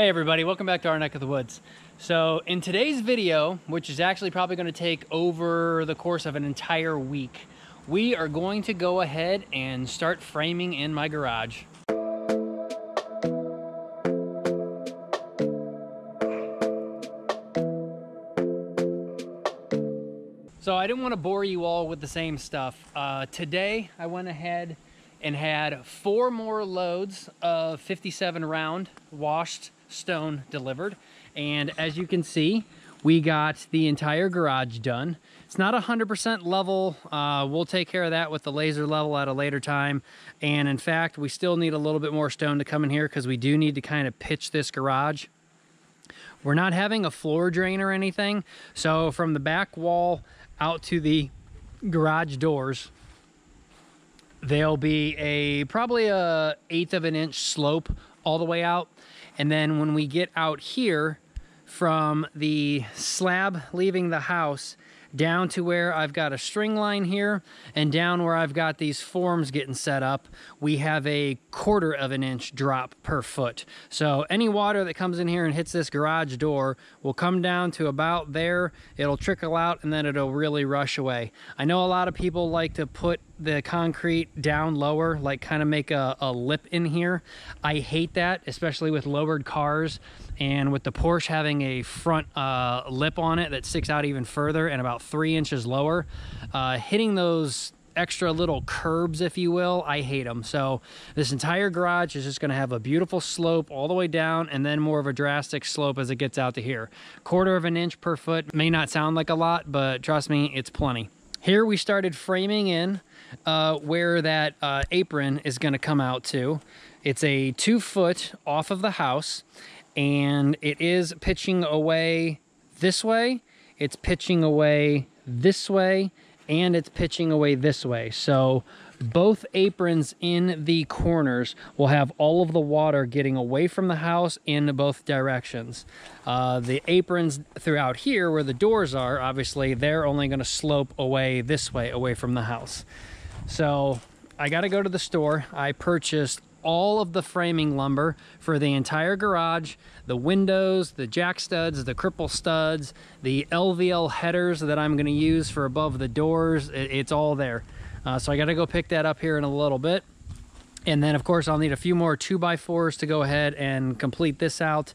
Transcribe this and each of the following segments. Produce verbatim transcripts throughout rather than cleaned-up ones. Hey everybody, welcome back to our neck of the woods. So in today's video, which is actually probably going to take over the course of an entire week, we are going to go ahead and start framing in my garage. So I didn't want to bore you all with the same stuff. Uh, today I went ahead and had four more loads of fifty-seven round washed stone delivered, and as you can see, we got the entire garage done. It's not one hundred percent level. Uh, we'll take care of that with the laser level at a later time. And in fact, we still need a little bit more stone to come in here because we do need to kind of pitch this garage. We're not having a floor drain or anything. So from the back wall out to the garage doors, there'll be a probably a eighth of an inch slope all the way out. And then when we get out here from the slab leaving the house down to where I've got a string line here and down where I've got these forms getting set up, we have a quarter of an inch drop per foot. So any water that comes in here and hits this garage door will come down to about there. It'll trickle out and then it'll really rush away. I know a lot of people like to put the concrete down lower, like kind of make a, a lip in here. I hate that, especially with lowered cars and with the Porsche having a front uh, lip on it that sticks out even further and about three inches lower. Uh, hitting those extra little curbs, if you will, I hate them. So this entire garage is just gonna have a beautiful slope all the way down and then more of a drastic slope as it gets out to here. Quarter of an inch per foot may not sound like a lot, but trust me, it's plenty. Here we started framing in uh, where that uh, apron is gonna come out to. It's a two foot off of the house and it is pitching away this way. It's pitching away this way and it's pitching away this way. So both aprons in the corners will have all of the water getting away from the house in both directions. Uh, the aprons throughout here where the doors are, obviously they're only gonna slope away this way, away from the house. So I gotta go to the store. I purchased all of the framing lumber for the entire garage, the windows, the jack studs, the cripple studs, the L V L headers that I'm gonna use for above the doors. It, it's all there. Uh, so I gotta go pick that up here in a little bit. And then of course I'll need a few more two by fours to go ahead and complete this out.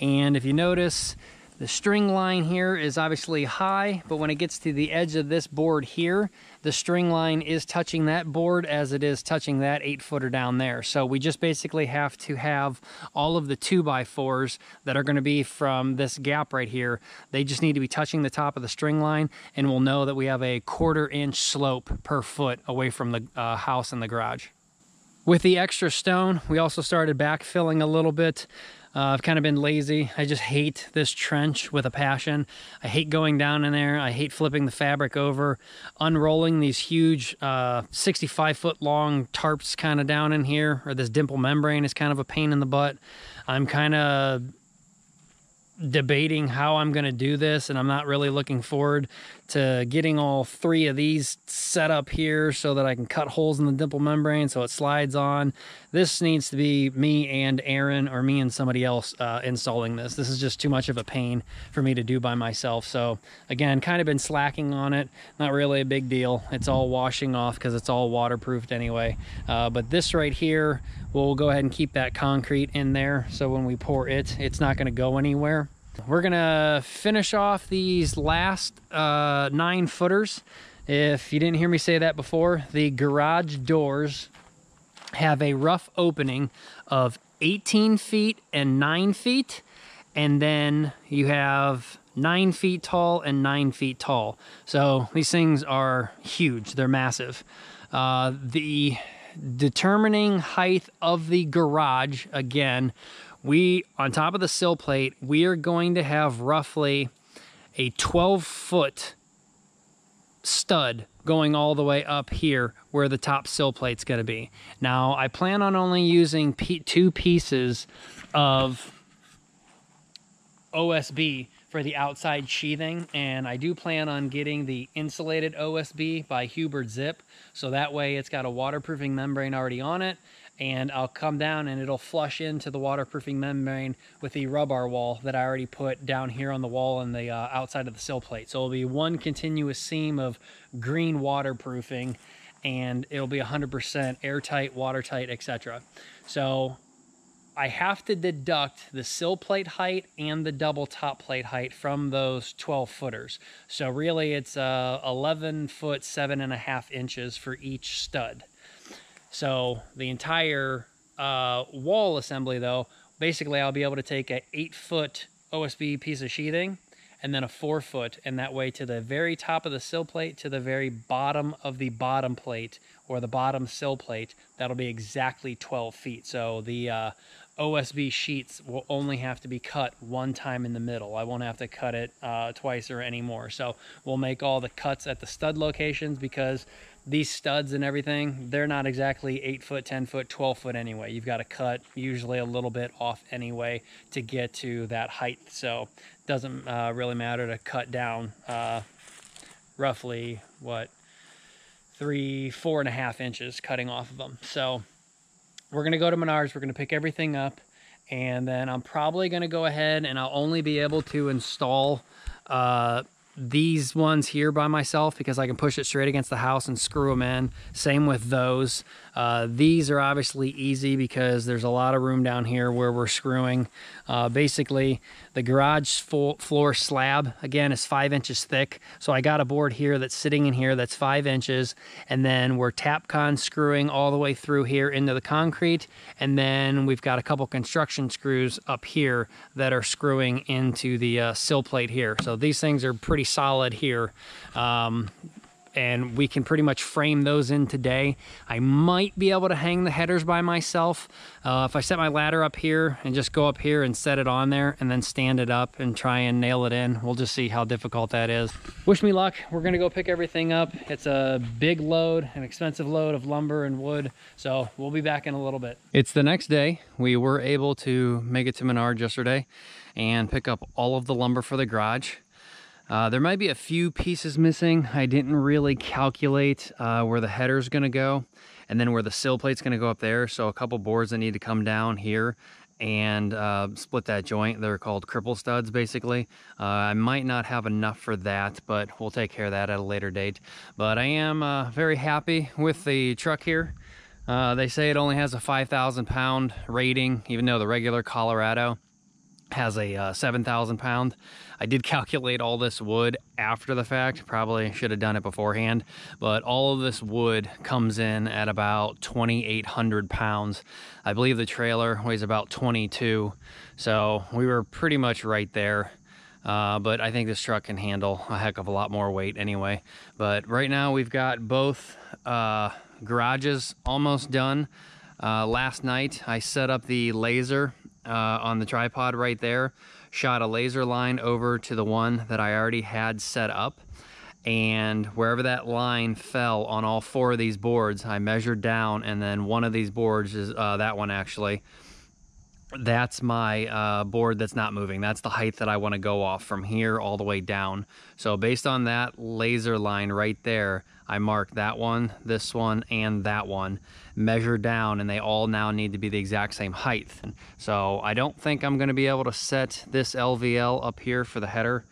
And if you notice, the string line here is obviously high, but when it gets to the edge of this board here, the string line is touching that board as it is touching that eight footer down there. So we just basically have to have all of the two by fours that are going to be from this gap right here. They just need to be touching the top of the string line, and we'll know that we have a quarter inch slope per foot away from the uh, house and the garage. With the extra stone, we also started backfilling a little bit. Uh, I've kind of been lazy. I just hate this trench with a passion. I hate going down in there. I hate flipping the fabric over, unrolling these huge uh, sixty-five foot long tarps kind of down in here, or this dimple membrane is kind of a pain in the butt. I'm kind of debating how I'm going to do this, and I'm not really looking forward to getting all three of these set up here so that I can cut holes in the dimple membrane so it slides on. This needs to be me and Aaron, or me and somebody else uh, installing this. This is just too much of a pain for me to do by myself. So again, kind of been slacking on it. Not really a big deal. It's all washing off because it's all waterproofed anyway. Uh, but this right here, we'll go ahead and keep that concrete in there so when we pour it, it's not going to go anywhere. We're gonna finish off these last uh, nine footers. If you didn't hear me say that before, the garage doors have a rough opening of eighteen feet and nine feet. And then you have nine feet tall and nine feet tall. So these things are huge. They're massive. Uh, the determining height of the garage, again, we, on top of the sill plate, we are going to have roughly a twelve foot stud going all the way up here where the top sill plate's gonna be. Now, I plan on only using two pieces of O S B for the outside sheathing, and I do plan on getting the insulated O S B by Huber Zip, so that way it's got a waterproofing membrane already on it, and I'll come down and it'll flush into the waterproofing membrane with the rebar wall that I already put down here on the wall and the uh, outside of the sill plate. So it'll be one continuous seam of green waterproofing, and it'll be one hundred percent airtight, watertight, et cetera. So I have to deduct the sill plate height and the double top plate height from those twelve footers. So really it's uh, eleven foot, seven and a half inches for each stud. So the entire uh, wall assembly though, basically I'll be able to take an eight foot O S B piece of sheathing and then a four foot, and that way to the very top of the sill plate to the very bottom of the bottom plate or the bottom sill plate, that'll be exactly twelve feet. So the uh, O S B sheets will only have to be cut one time in the middle. I won't have to cut it uh, twice or anymore. So we'll make all the cuts at the stud locations, because these studs and everything, they're not exactly eight foot, ten foot, twelve foot anyway. You've got to cut usually a little bit off anyway to get to that height. So it doesn't uh, really matter to cut down uh, roughly, what, three, four and a half inches cutting off of them. So we're going to go to Menards, we're going to pick everything up, and then I'm probably going to go ahead and I'll only be able to install uh, these ones here by myself, because I can push it straight against the house and screw them in. Same with those. Uh, these are obviously easy because there's a lot of room down here where we're screwing. Uh, basically, the garage floor slab, again, is five inches thick. So I got a board here that's sitting in here that's five inches. And then we're TAPCON screwing all the way through here into the concrete. And then we've got a couple construction screws up here that are screwing into the uh, sill plate here. So these things are pretty solid here. Um, and we can pretty much frame those in today. I might be able to hang the headers by myself. Uh, if I set my ladder up here and just go up here and set it on there and then stand it up and try and nail it in, we'll just see how difficult that is. Wish me luck. We're gonna go pick everything up. It's a big load, an expensive load of lumber and wood. So we'll be back in a little bit. It's the next day. We were able to make it to Menards yesterday and pick up all of the lumber for the garage. Uh, there might be a few pieces missing. I didn't really calculate uh, where the header's gonna go and then where the sill plate's gonna go up there. So a couple boards that need to come down here and uh, split that joint. They're called cripple studs, basically. Uh, I might not have enough for that, but we'll take care of that at a later date. But I am uh, very happy with the truck here. Uh, they say it only has a five thousand pound rating, even though the regular Colorado has a uh, seven thousand pound. I did calculate all this wood after the fact, probably should have done it beforehand, but all of this wood comes in at about twenty-eight hundred pounds. I believe the trailer weighs about twenty-two, so we were pretty much right there. Uh, but I think this truck can handle a heck of a lot more weight anyway. But right now we've got both uh, garages almost done. Uh, last night I set up the laser Uh, on the tripod right there, shot a laser line over to the one that I already had set up, and wherever that line fell on all four of these boards, I measured down, and then one of these boards is uh, that one actually. That's my uh, board that's not moving. That's the height that I want to go off from here all the way down. So based on that laser line right there, I marked that one, this one, and that one, measure down, and they all now need to be the exact same height. So I don't think I'm going to be able to set this L V L up here for the header.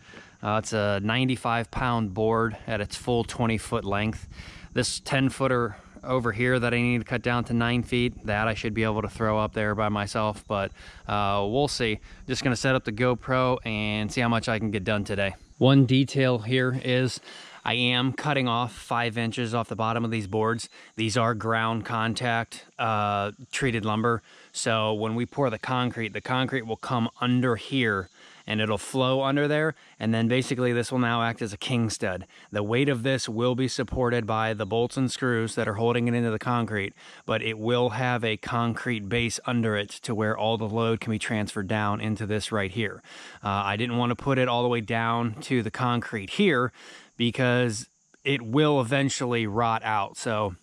Uh, it's a ninety-five pound board at its full twenty foot length. This ten footer over here that I need to cut down to nine feet, that I should be able to throw up there by myself, but uh, we'll see. Just gonna set up the GoPro and see how much I can get done today. One detail here is I am cutting off five inches off the bottom of these boards. These are ground contact uh, treated lumber, so when we pour the concrete, the concrete will come under here and it'll flow under there, and then basically this will now act as a king stud. The weight of this will be supported by the bolts and screws that are holding it into the concrete, but it will have a concrete base under it to where all the load can be transferred down into this right here. Uh, I didn't want to put it all the way down to the concrete here because it will eventually rot out. So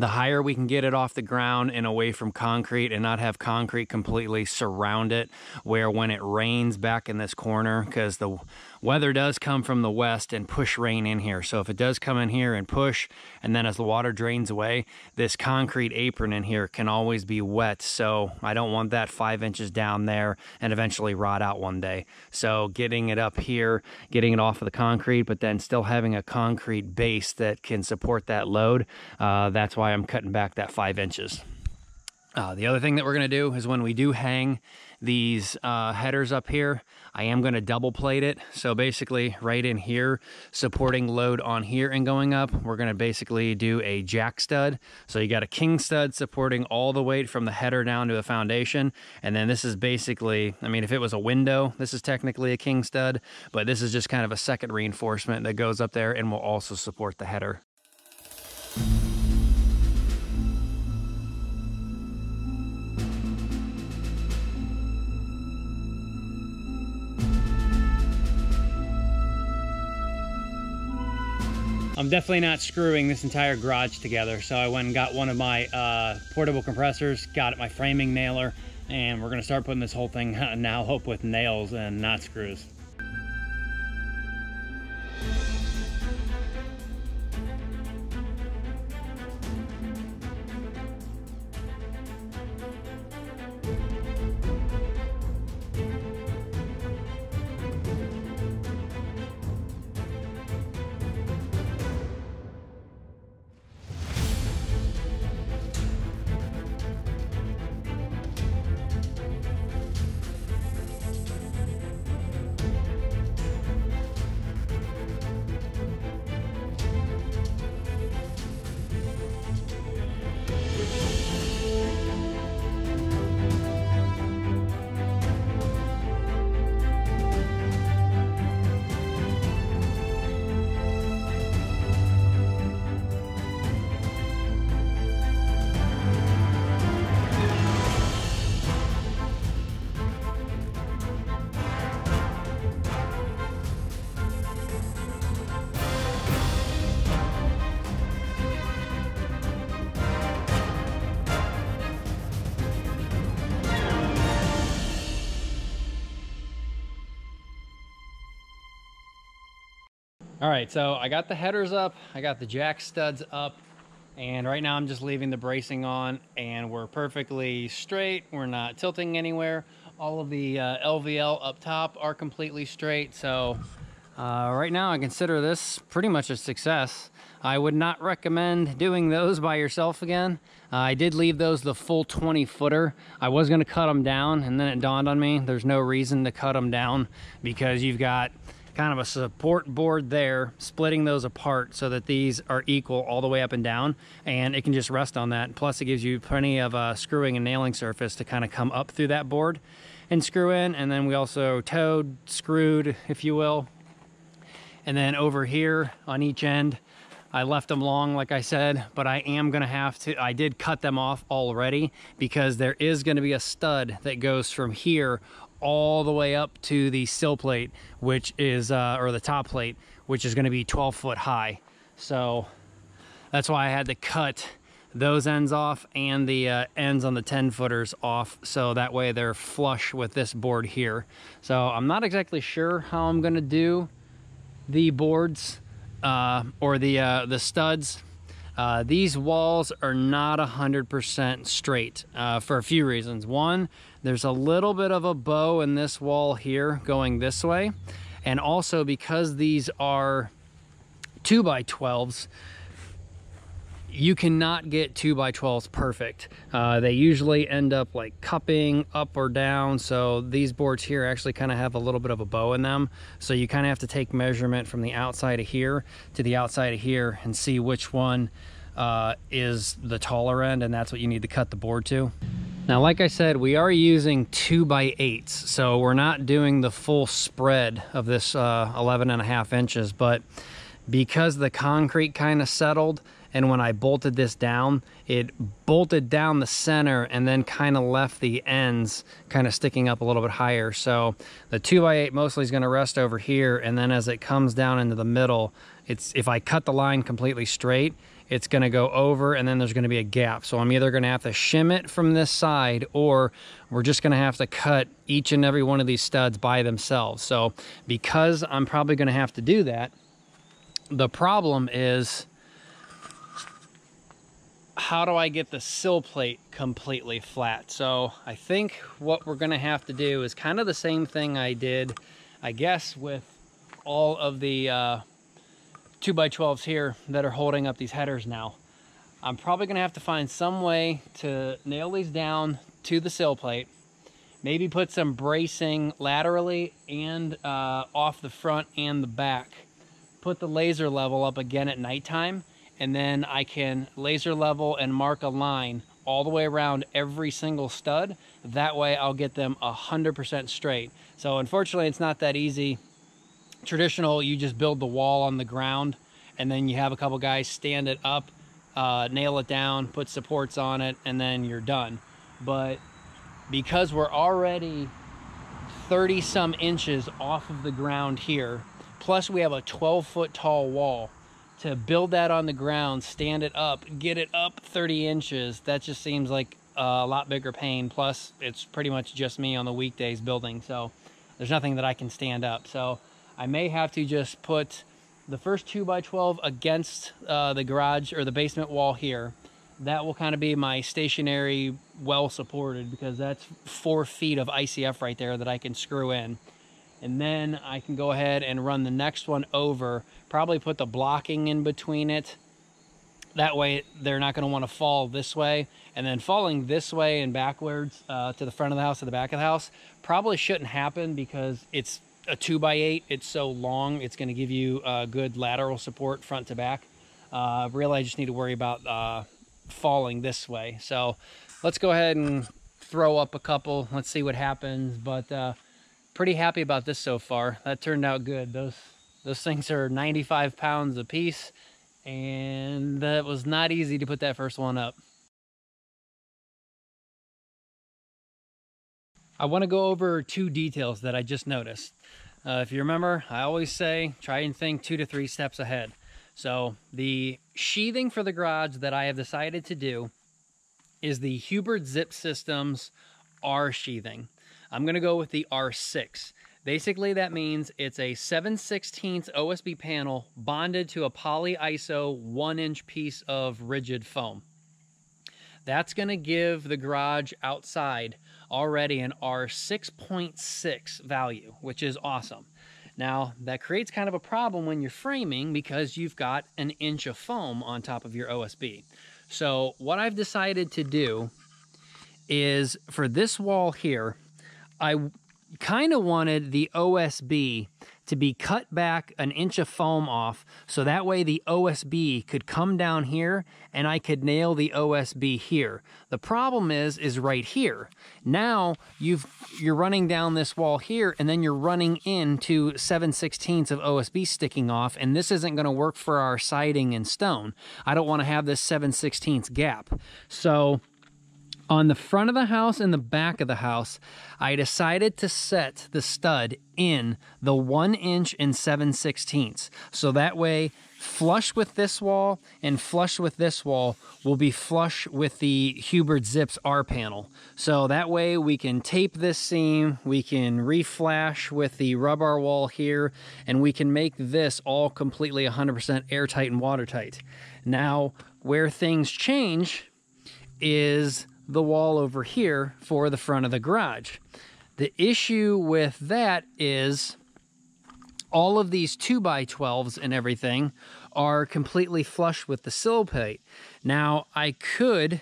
the higher we can get it off the ground and away from concrete and not have concrete completely surround it, where when it rains back in this corner, because the weather does come from the west and push rain in here. So if it does come in here and push, and then as the water drains away, this concrete apron in here can always be wet. So I don't want that five inches down there and eventually rot out one day. So getting it up here, getting it off of the concrete, but then still having a concrete base that can support that load. Uh, that's why I'm cutting back that five inches. Uh, the other thing that we're going to do is when we do hang these uh, headers up here, I am going to double plate it. So basically right in here, supporting load on here and going up, we're going to basically do a jack stud. So you got a king stud supporting all the weight from the header down to the foundation. And then this is basically, I mean, if it was a window, this is technically a king stud, but this is just kind of a second reinforcement that goes up there and will also support the header. I'm definitely not screwing this entire garage together, so I went and got one of my uh, portable compressors, got my framing nailer, and we're gonna start putting this whole thing now up with nails and not screws. All right, so I got the headers up, I got the jack studs up, and right now I'm just leaving the bracing on, and we're perfectly straight. We're not tilting anywhere. All of the uh, L V L up top are completely straight, so uh, right now I consider this pretty much a success. I would not recommend doing those by yourself again. Uh, I did leave those the full twenty footer. I was gonna cut them down, and then it dawned on me, there's no reason to cut them down because you've got kind of a support board there, splitting those apart so that these are equal all the way up and down, and it can just rest on that. Plus it gives you plenty of uh, screwing and nailing surface to kind of come up through that board and screw in. And then we also towed, screwed, if you will. And then over here on each end, I left them long, like I said, but I am gonna have to, I did cut them off already because there is gonna be a stud that goes from here all the way up to the sill plate, which is, uh, or the top plate, which is gonna be twelve foot high. So that's why I had to cut those ends off and the uh, ends on the ten footers off, so that way they're flush with this board here. So I'm not exactly sure how I'm gonna do the boards uh, or the, uh, the studs. Uh, these walls are not one hundred percent straight uh, for a few reasons. One, there's a little bit of a bow in this wall here going this way. And also because these are two by twelves, you cannot get two by twelves perfect. Uh, they usually end up like cupping up or down. So these boards here actually kind of have a little bit of a bow in them. So you kind of have to take measurement from the outside of here to the outside of here and see which one uh, is the taller end. And that's what you need to cut the board to. Now, like I said, we are using two by eights. So we're not doing the full spread of this uh, eleven and a half inches, but because the concrete kind of settled, and when I bolted this down, it bolted down the center and then kind of left the ends kind of sticking up a little bit higher. So the two by eight mostly is going to rest over here. And then as it comes down into the middle, it's, if I cut the line completely straight, it's going to go over, and then there's going to be a gap. So I'm either going to have to shim it from this side, or we're just going to have to cut each and every one of these studs by themselves. So because I'm probably going to have to do that, the problem is, how do I get the sill plate completely flat? So I think what we're going to have to do is kind of the same thing I did, I guess, with all of the uh, two by twelves here that are holding up these headers now. I'm probably going to have to find some way to nail these down to the sill plate, maybe put some bracing laterally and uh, off the front and the back, put the laser level up again at nighttime, and then I can laser level and mark a line all the way around every single stud. That way I'll get them one hundred percent straight. So unfortunately, it's not that easy. Traditional, you just build the wall on the ground, and then you have a couple guys stand it up, uh, nail it down, put supports on it, and then you're done. But because we're already thirty some inches off of the ground here, plus we have a twelve foot tall wall, to build that on the ground, stand it up, get it up thirty inches, that just seems like a lot bigger pain. Plus it's pretty much just me on the weekdays building, so there's nothing that I can stand up. So I may have to just put the first two by twelve against uh, the garage or the basement wall here. That will kind of be my stationary, well supported, because that's four feet of I C F right there that I can screw in. And then I can go ahead and run the next one over, probably put the blocking in between it. That way they're not going to want to fall this way. And then falling this way and backwards uh, to the front of the house, to the back of the house, probably shouldn't happen, because it's a two by eight, it's so long, it's going to give you uh, good lateral support front to back. Uh, really, I just need to worry about uh, falling this way. So let's go ahead and throw up a couple. Let's see what happens. But uh, pretty happy about this so far. That turned out good. Those, those things are ninety-five pounds a piece, and that was not easy to put that first one up. I want to go over two details that I just noticed. Uh, if you remember, I always say try and think two to three steps ahead. So the sheathing for the garage that I have decided to do is the Huber Zip Systems R sheathing. I'm going to go with the R six. Basically, that means it's a seven sixteenths O S B panel bonded to a poly I S O one inch piece of rigid foam. That's going to give the garage outside already an R six point six value, which is awesome. Now, that creates kind of a problem when you're framing, because you've got an inch of foam on top of your O S B. So what I've decided to do is, for this wall here, I kind of wanted the O S B to be cut back an inch of foam off, so that way the O S B could come down here and I could nail the O S B here. The problem is, is right here. Now you've, you're running down this wall here, and then you're running into seven sixteenths of O S B sticking off, and this isn't going to work for our siding and stone. I don't want to have this seven sixteenths gap. So on the front of the house and the back of the house, I decided to set the stud in the one inch and seven sixteenths. So that way, flush with this wall and flush with this wall will be flush with the Huber Zips R panel. So that way we can tape this seam, we can reflash with the rub R wall here, and we can make this all completely one hundred percent airtight and watertight. Now, where things change is the wall over here for the front of the garage. The issue with that is all of these two by twelves and everything are completely flush with the sill plate. Now, I could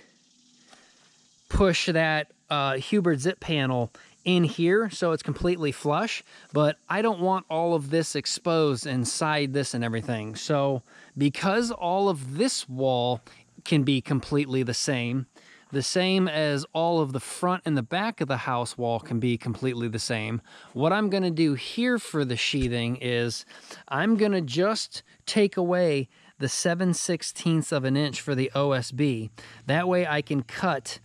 push that uh, Huber Zip panel in here so it's completely flush, but I don't want all of this exposed inside this and everything. So because all of this wall can be completely the same, the same as all of the front and the back of the house wall can be completely the same, what I'm gonna do here for the sheathing is I'm gonna just take away the seven sixteenths of an inch for the O S B. That way I can cut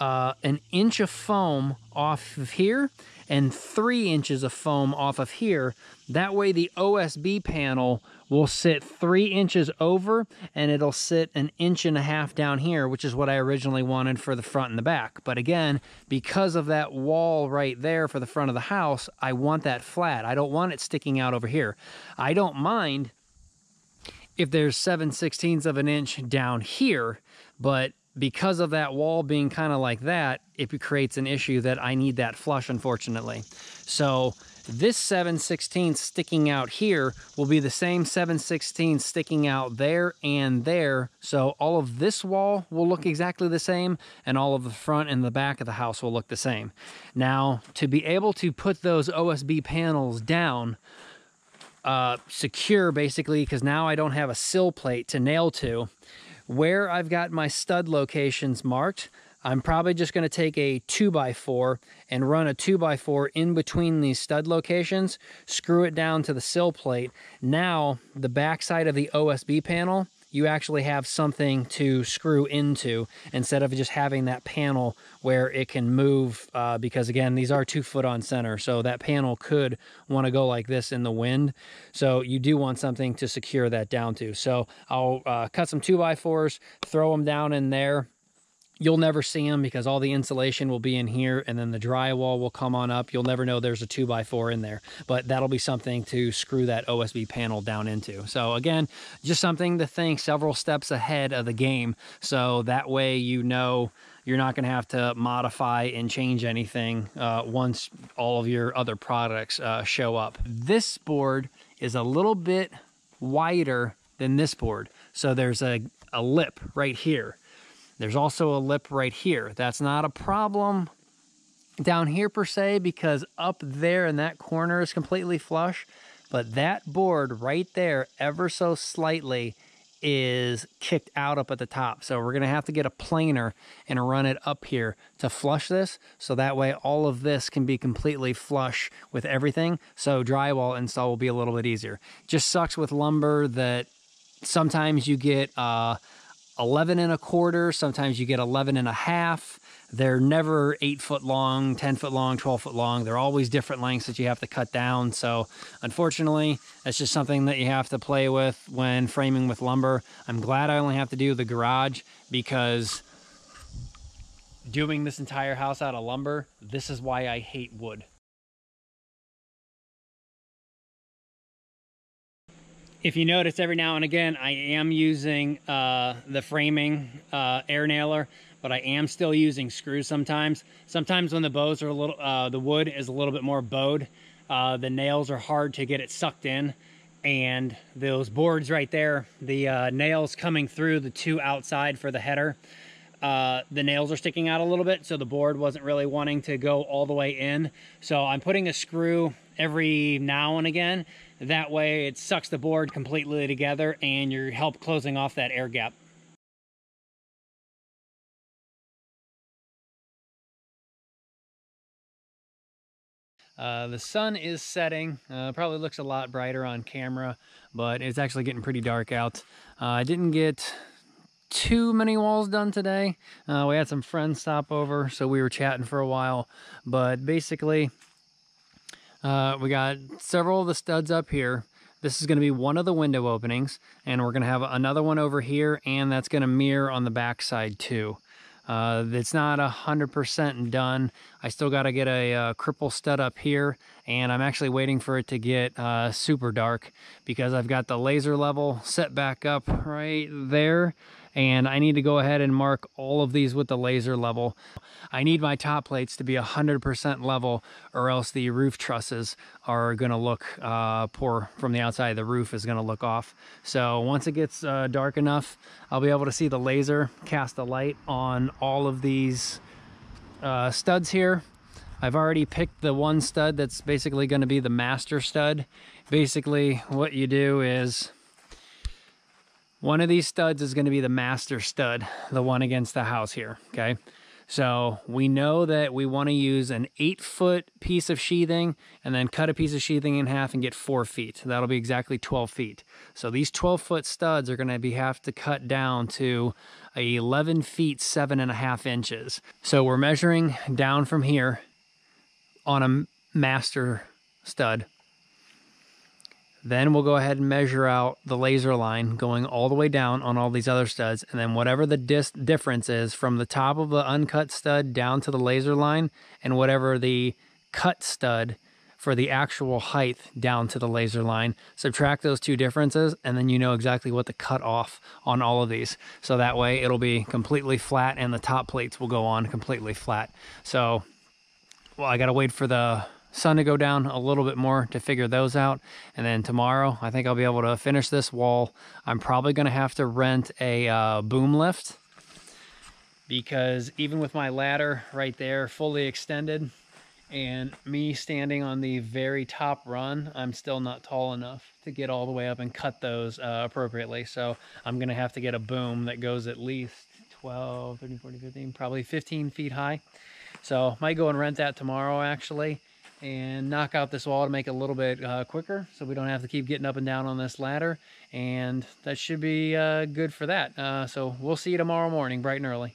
uh, an inch of foam off of here, and three inches of foam off of here. That way the O S B panel will sit three inches over and it'll sit an inch and a half down here, which is what I originally wanted for the front and the back. But again, because of that wall right there for the front of the house, I want that flat. I don't want it sticking out over here. I don't mind if there's seven sixteenths of an inch down here, but because of that wall being kind of like that, it creates an issue that I need that flush, unfortunately. So this seven sixteenths sticking out here will be the same seven sixteenths sticking out there and there. So all of this wall will look exactly the same, and all of the front and the back of the house will look the same. Now, to be able to put those O S B panels down, uh, secure basically, because now I don't have a sill plate to nail to, where I've got my stud locations marked, I'm probably just going to take a two by four and run a two by four in between these stud locations, screw it down to the sill plate. Now, the backside of the O S B panel, you actually have something to screw into instead of just having that panel where it can move, uh, because again, these are two foot on center. So that panel could want to go like this in the wind. So you do want something to secure that down to. So I'll uh, cut some two by fours, throw them down in there. You'll never see them because all the insulation will be in here and then the drywall will come on up. You'll never know there's a two by four in there, but that'll be something to screw that O S B panel down into. So again, just something to think several steps ahead of the game. So that way, you know, you're not going to have to modify and change anything uh, once all of your other products uh, show up. This board is a little bit wider than this board. So there's a, a lip right here. There's also a lip right here. That's not a problem down here per se, because up there in that corner is completely flush, but that board right there ever so slightly is kicked out up at the top. So we're gonna have to get a planer and run it up here to flush this. So that way all of this can be completely flush with everything. So drywall install will be a little bit easier. Just sucks with lumber that sometimes you get uh, eleven and a quarter, sometimes you get eleven and a half. They're never eight foot long, ten foot long, twelve foot long. They're always different lengths that you have to cut down. So unfortunately, that's just something that you have to play with when framing with lumber. I'm glad I only have to do the garage, because doing this entire house out of lumber, this is why I hate wood. If you notice, every now and again, I am using uh, the framing uh, air nailer, but I am still using screws sometimes. Sometimes when the bows are a little, uh, the wood is a little bit more bowed, uh, the nails are hard to get it sucked in, and those boards right there, the uh, nails coming through the two outside for the header, uh, the nails are sticking out a little bit, so the board wasn't really wanting to go all the way in. So I'm putting a screw every now and again. That way it sucks the board completely together and you're help closing off that air gap. Uh, the sun is setting, uh, probably looks a lot brighter on camera, but it's actually getting pretty dark out. Uh, I didn't get too many walls done today. Uh, we had some friends stop over, so we were chatting for a while, but basically, Uh, we got several of the studs up here. This is going to be one of the window openings, and we're going to have another one over here, and that's going to mirror on the backside too. Uh, it's not one hundred percent done. I still got to get a, a cripple stud up here, and I'm actually waiting for it to get uh, super dark because I've got the laser level set back up right there, and I need to go ahead and mark all of these with the laser level. I need my top plates to be one hundred percent level, or else the roof trusses are going to look uh, poor from the outside. The roof is going to look off. So once it gets uh, dark enough, I'll be able to see the laser cast a light on all of these uh, studs here. I've already picked the one stud that's basically going to be the master stud. Basically, what you do is one of these studs is going to be the master stud, the one against the house here, okay? So we know that we want to use an eight foot piece of sheathing and then cut a piece of sheathing in half and get four feet. That'll be exactly twelve feet. So these twelve foot studs are going to be have to cut down to eleven feet, seven and a half inches. So we're measuring down from here on a master stud. Then we'll go ahead and measure out the laser line going all the way down on all these other studs. And then whatever the dis difference is from the top of the uncut stud down to the laser line, and whatever the cut stud for the actual height down to the laser line, subtract those two differences, and then you know exactly what the cutoff on all of these. So that way it'll be completely flat and the top plates will go on completely flat. So, well, I gotta wait for the sun to go down a little bit more to figure those out, and then tomorrow I think I'll be able to finish this wall. I'm probably gonna have to rent a uh, boom lift, because even with my ladder right there fully extended and me standing on the very top run, I'm still not tall enough to get all the way up and cut those uh, appropriately. So I'm gonna have to get a boom that goes at least twelve, thirteen, fourteen, fifteen, probably fifteen feet high. So might go and rent that tomorrow actually, and knock out this wall to make it a little bit uh, quicker, so we don't have to keep getting up and down on this ladder. And that should be uh, good for that. Uh, so we'll see you tomorrow morning, bright and early.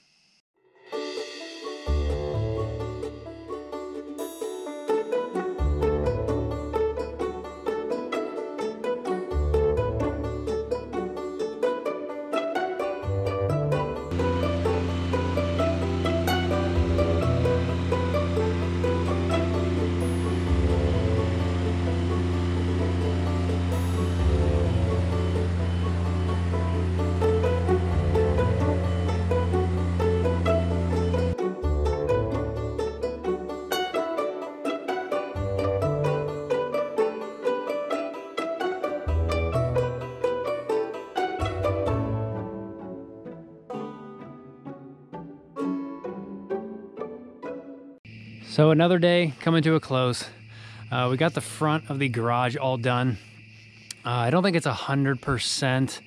So another day coming to a close. Uh, we got the front of the garage all done. Uh, I don't think it's one hundred percent.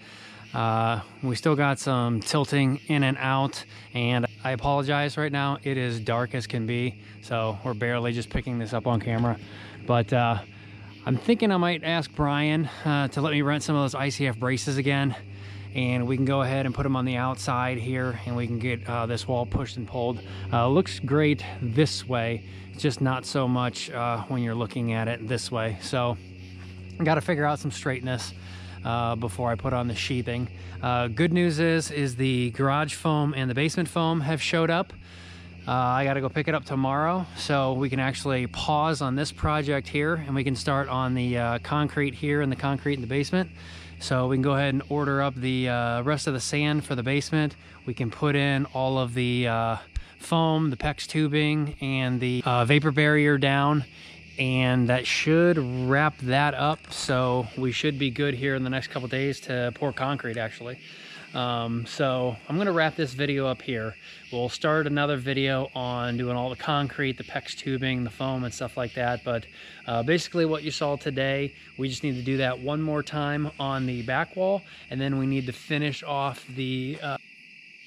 Uh, we still got some tilting in and out, and I apologize right now. It is dark as can be, so we're barely just picking this up on camera. But uh, I'm thinking I might ask Brian uh, to let me rent some of those I C F braces again, and we can go ahead and put them on the outside here, and we can get uh, this wall pushed and pulled. Uh, looks great this way, just not so much uh, when you're looking at it this way. So I got to figure out some straightness uh, before I put on the sheathing. Uh, good news is, is the garage foam and the basement foam have showed up. Uh, I got to go pick it up tomorrow, so we can actually pause on this project here, and we can start on the uh, concrete here and the concrete in the basement. So we can go ahead and order up the uh, rest of the sand for the basement. We can put in all of the uh, foam, the PEX tubing, and the uh, vapor barrier down, and that should wrap that up. So we should be good here in the next couple days to pour concrete actually. Um, so I'm gonna wrap this video up here. We'll start another video on doing all the concrete, the PEX tubing, the foam, and stuff like that. But uh, basically what you saw today, we just need to do that one more time on the back wall, and then we need to finish off the uh,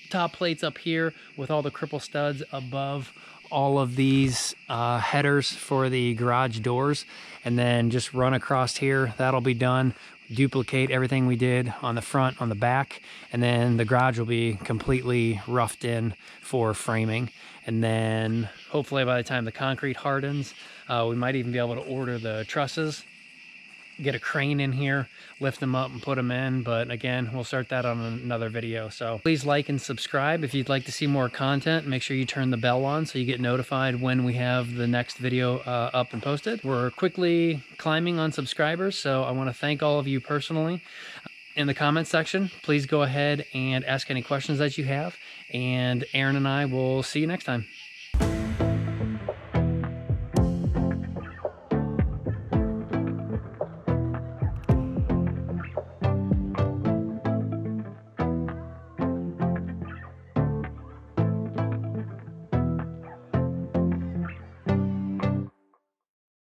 top plates up here with all the cripple studs above all of these uh, headers for the garage doors, and then just run across here. That'll be done. Duplicate everything we did on the front, on the back, and then the garage will be completely roughed in for framing. And then hopefully by the time the concrete hardens, uh, we might even be able to order the trusses, get a crane in here, lift them up and put them in. But again, we'll start that on another video. So please like and subscribe if you'd like to see more content. Make sure you turn the bell on so you get notified when we have the next video uh, up and posted. We're quickly climbing on subscribers, so I want to thank all of you personally. In the comments section, please go ahead and ask any questions that you have, and Aaron and I will see you next time.